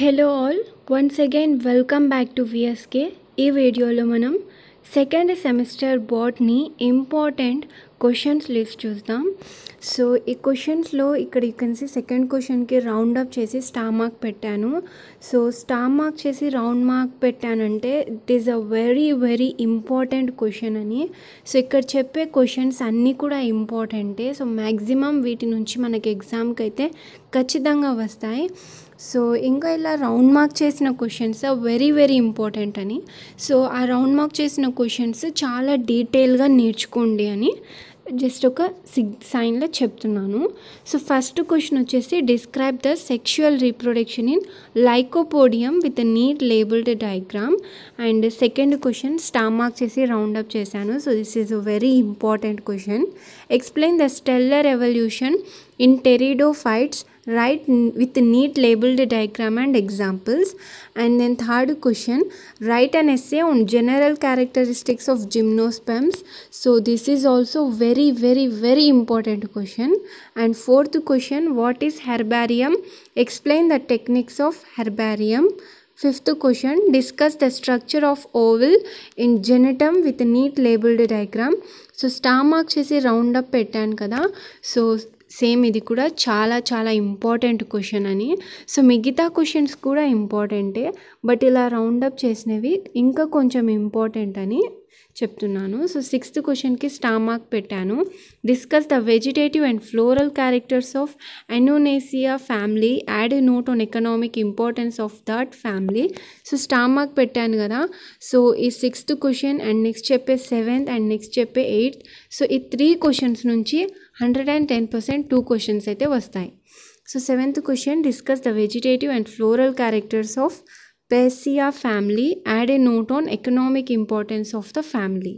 Hello all once again welcome back to VSK. ఈ వీడియోలో మనం సెకండ్ సెమిస్టర్ బోర్డ్ని ఇంపార్టెంట్ క్వశ్చన్స్ లిస్ట్ చూద్దాం. సో ఈ క్వశ్చన్స్లో ఇక్కడ యూ కెన్ సీ సెకండ్ క్వశ్చన్కి రౌండ్ అప్ చేసి స్టార్ మార్క్ పెట్టాను. సో స్టార్ మార్క్ చేసి రౌండ్ మార్క్ పెట్టానంటే it is a very very important question అని. సో ఇక్కడ చెప్పే క్వశ్చన్స్ అన్నీ కూడా ఇంపార్టెంటే. సో మ్యాక్సిమం వీటి నుంచి మనకి ఎగ్జామ్కి అయితే ఖచ్చితంగా వస్తాయి. సో ఇంకా ఇలా రౌండ్ మార్క్ చేసిన క్వశ్చన్స్ వెరీ వెరీ ఇంపార్టెంట్ అని. సో ఆ రౌండ్ మార్క్ చేసిన క్వశ్చన్స్ చాలా డీటెయిల్గా నేర్చుకోండి అని జస్ట్ ఒక సైన్లో చెప్తున్నాను. సో ఫస్ట్ క్వశ్చన్ వచ్చేసి describe the sexual reproduction in Lycopodium with neat labelled diagram. And second question star mark చేసి రౌండప్ చేశాను. So this is a very important question. Explain the stellar evolution in pteridophytes, write with neat labeled diagram and examples. And then third question, write an essay on general characteristics of gymnosperms. So this is also very very very important question. And fourth question, what is herbarium? Explain the techniques of herbarium. Fifth question, discuss the structure of oval in Gnetum with neat labeled diagram. So star mark chesi round up pettan kada. So same ఇది కూడా చాలా చాలా important question అని. So మిగతా questions కూడా ఇంపార్టెంటే, but ఇలా round up చేసినవి ఇంకా కొంచెం ఇంపార్టెంట్ అని చెప్తున్నాను. సో సిక్స్త్ క్వశ్చన్కి స్టార్ మార్క్ పెట్టాను. Discuss the vegetative and floral characters of Annonaceae family, add note on economic importance of that family. So star mark పెట్టాను కదా. సో ఈ సిక్స్త్ క్వశ్చన్ అండ్ నెక్స్ట్ చెప్పే సెవెంత్ అండ్ నెక్స్ట్ చెప్పే eighth, so ఈ three questions నుంచి 110% two questions అయితే వస్తాయి. So seventh question, discuss the vegetative and floral characters of Basia family, add a note on economic importance of the family.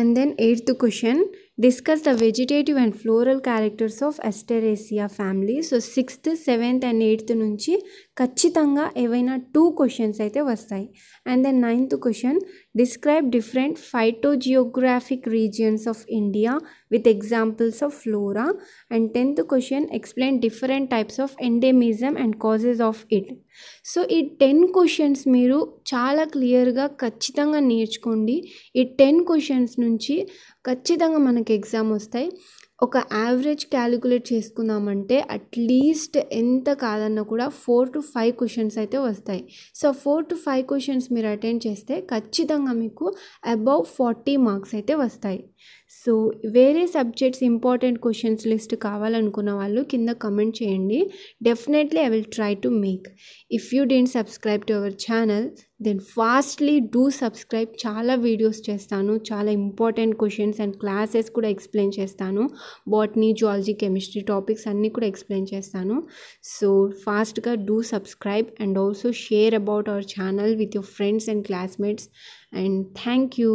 And then eighth question, discuss the vegetative and floral characters of Asteraceae family. So 6th, 7th and 8th నుంచి ఖచ్చితంగా ఏవైనా two questions అయితే వస్తాయి. And then ninth question, describe different phytogeographic regions of India with examples of flora. And tenth question, explain different types of endemism and causes of it. So ఈ 10 questions మీరు చాలా క్లియర్గా ఖచ్చితంగా నేర్చుకోండి. ఈ 10 క్వశ్చన్స్ నుంచి ఖచ్చితంగా మనకి ఎగ్జామ్ వస్తాయి. ఒక యావరేజ్ క్యాలిక్యులేట్ చేసుకున్నామంటే అట్లీస్ట్ ఎంత కాదన్నా కూడా 4 to 5 క్వశ్చన్స్ అయితే వస్తాయి. సో 4 to 5 క్వశ్చన్స్ మీరు అటెండ్ చేస్తే ఖచ్చితంగా మీకు అబౌవ్ 40 మార్క్స్ అయితే వస్తాయి. సో వేరే సబ్జెక్ట్స్ ఇంపార్టెంట్ క్వశ్చన్స్ లిస్ట్ కావాలనుకున్న వాళ్ళు కింద కమెంట్ చేయండి. Definitely I will try to make. If you dent subscribe to our channel then fastly do subscribe. చాలా వీడియోస్ చేస్తాను, చాలా ఇంపార్టెంట్ క్వశ్చన్స్ అండ్ క్లాసెస్ కూడా ఎక్స్ప్లెయిన్ చేస్తాను. బాటనీ, జువాలజీ, కెమిస్ట్రీ టాపిక్స్ అన్నీ కూడా ఎక్స్ప్లెయిన్ చేస్తాను. సో ఫాస్ట్గా do subscribe and also share about our channel with your friends and classmates. And thank you.